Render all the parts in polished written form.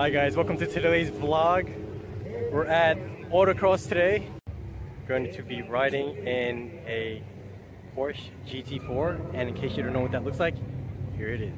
Hi guys, welcome to today's vlog. We're at autocross today. Going to be riding in a Porsche GT4, and in case you don't know what that looks like, here it is.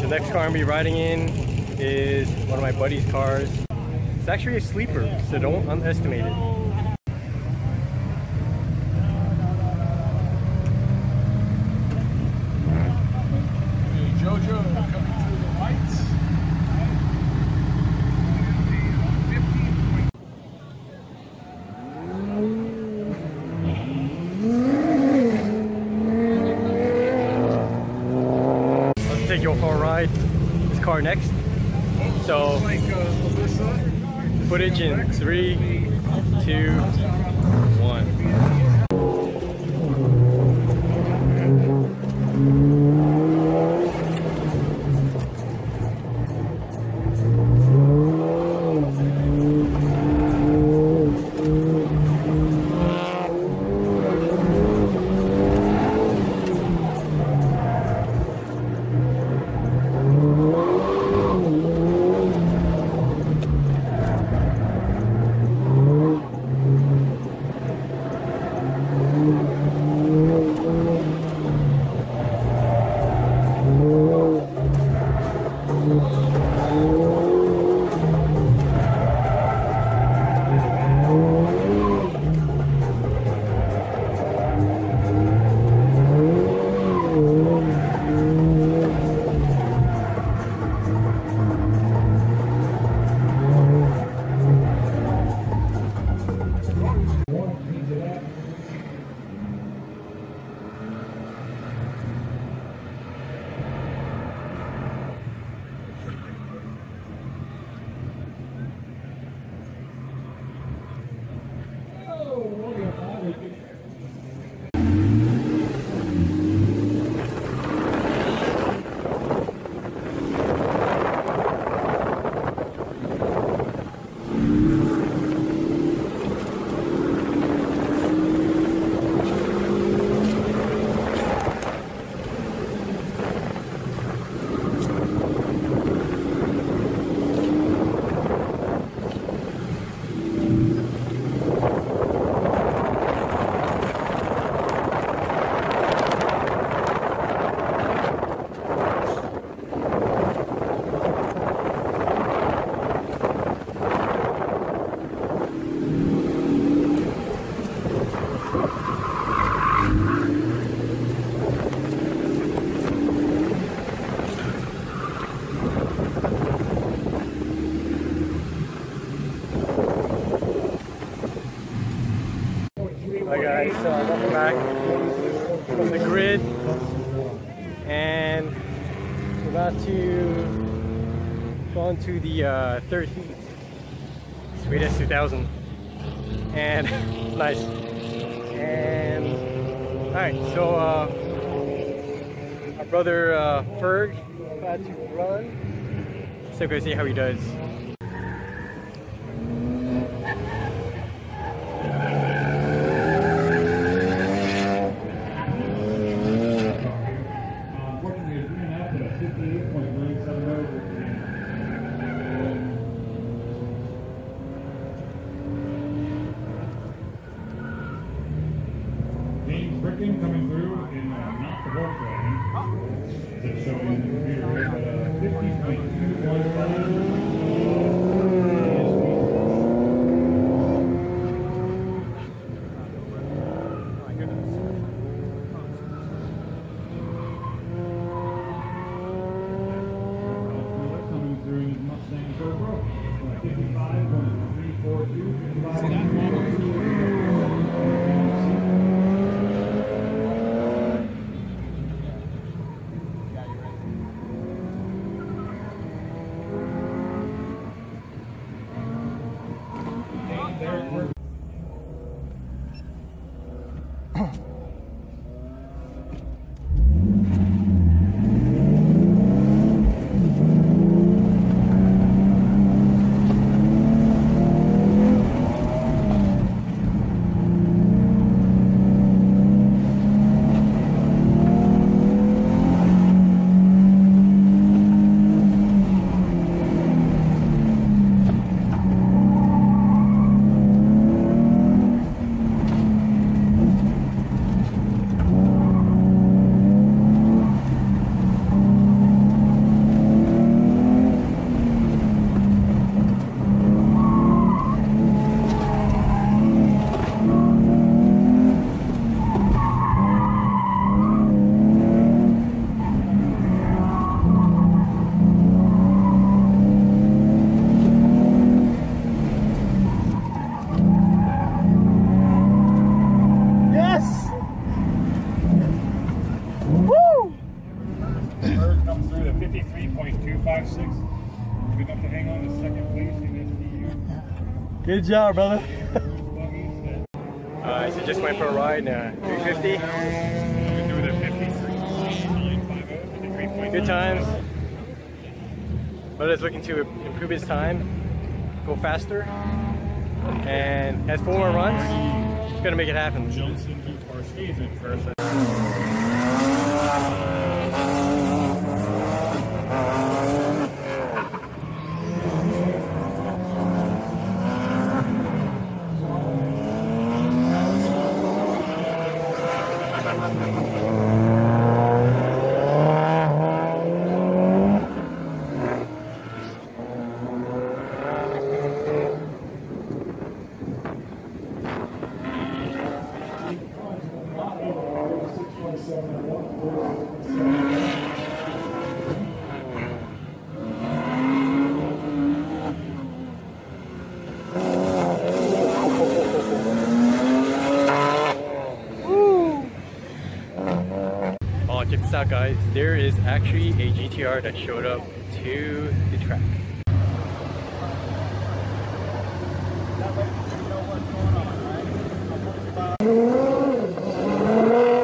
The next car I'm going to be riding in is one of my buddy's cars. It's actually a sleeper, so don't underestimate it. For a ride this car next, so footage in 3, 2, 1. Hi guys, so welcome back from the grid, and we're about to go into the third heat, sweet S2000, and nice. And alright, so our brother Ferg is about to run, so go see how he does. anything coming through in not the Volkswagen that's showing in the computer at 53.256. Good enough to hang on to second place in SDU. Good job, brother. So just went for a ride, 350. Good times. Brother's looking to improve his time, go faster, and has 4 more runs. He's gonna make it happen. Johnson beats Marquez in first. Check this out, guys. There is actually a GTR that showed up to the track. Guys,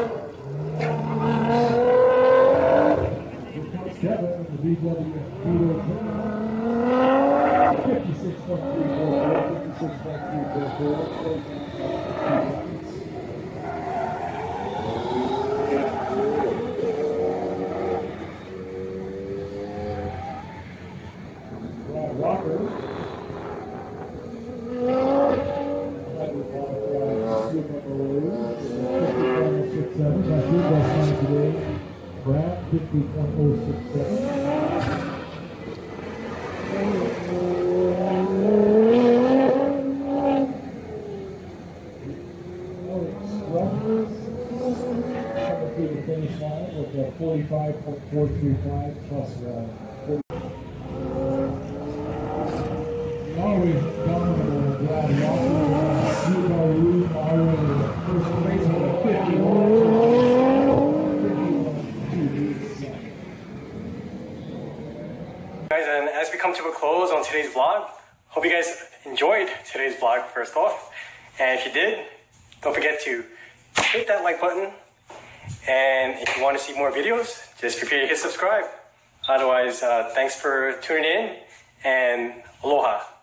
and as we come to a close on today's vlog, hope you guys enjoyed today's vlog first off. And if you did, don't forget to hit that like button. And if you want to see more videos, just prepare to hit subscribe. Otherwise, thanks for tuning in, and aloha.